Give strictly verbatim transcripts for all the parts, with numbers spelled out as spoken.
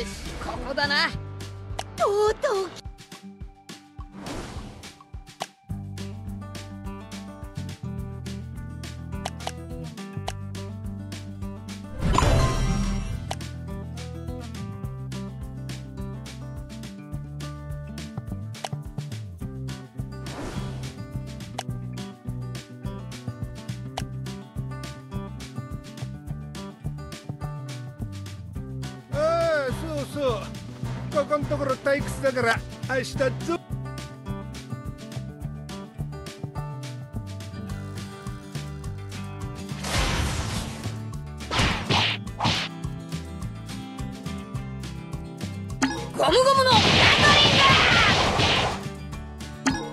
し、ここだな。とうとうここのところ退屈だから明日ぞ。ゴムゴムのガトリンだ。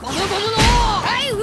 ゴムゴムのライフル。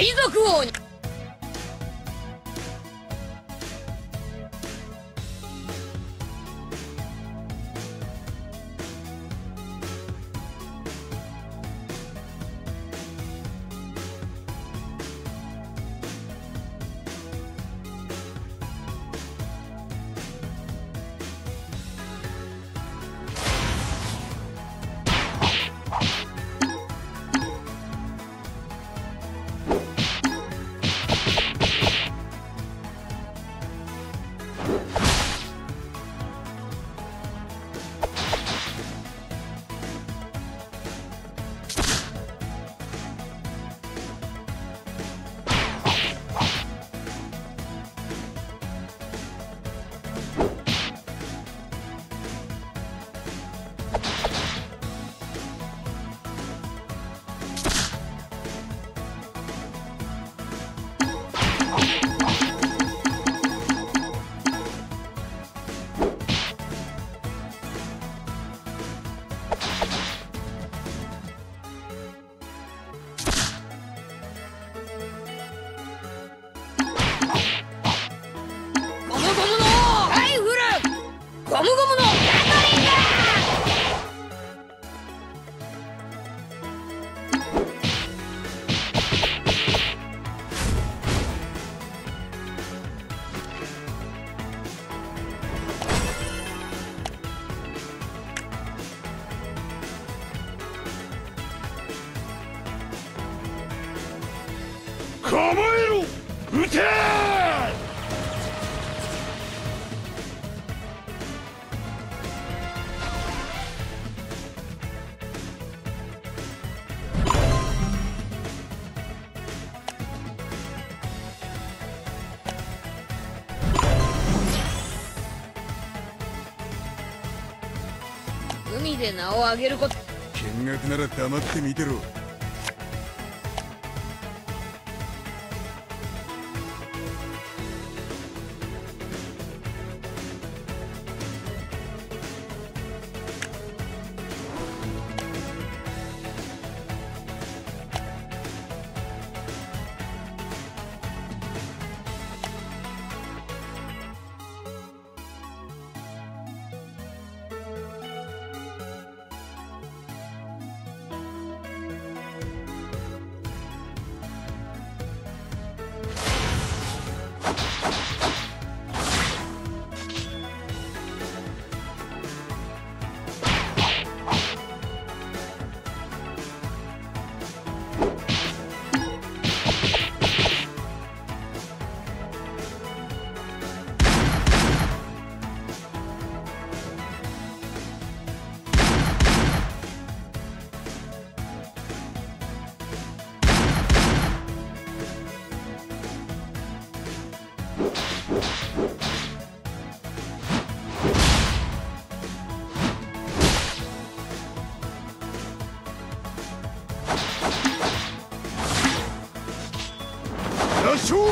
海賊王に構えろ、撃てー。海で名を上げること、見学なら黙って見てろ。勝負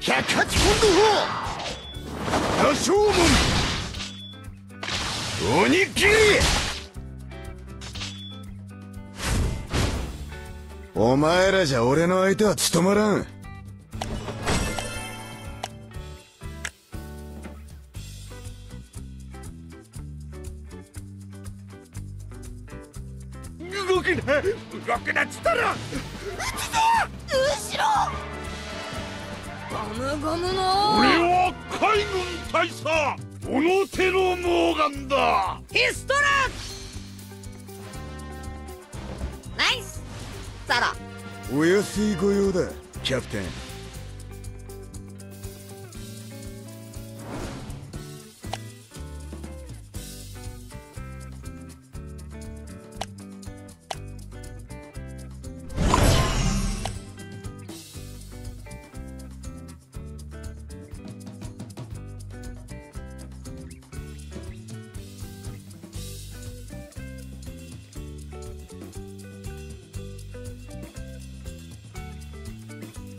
ひゃくはちポンド砲羅生門鬼切り。お前らじゃ俺の相手は務まらん。動くな動くなっつったら撃つぞ。後ろゴムゴムの俺は海軍大佐表のモーガンだ。ヒストラナイスサラ。お安い御用だキャプテン。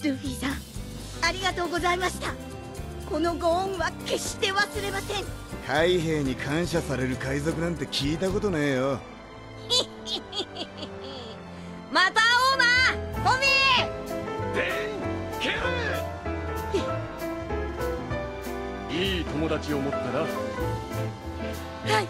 ルフィさん、ありがとうございました。このご恩は決して忘れません。海兵に感謝される海賊なんて聞いたことねえよ。また会おうなトミー。デンケルいい友達を持ったな。はい。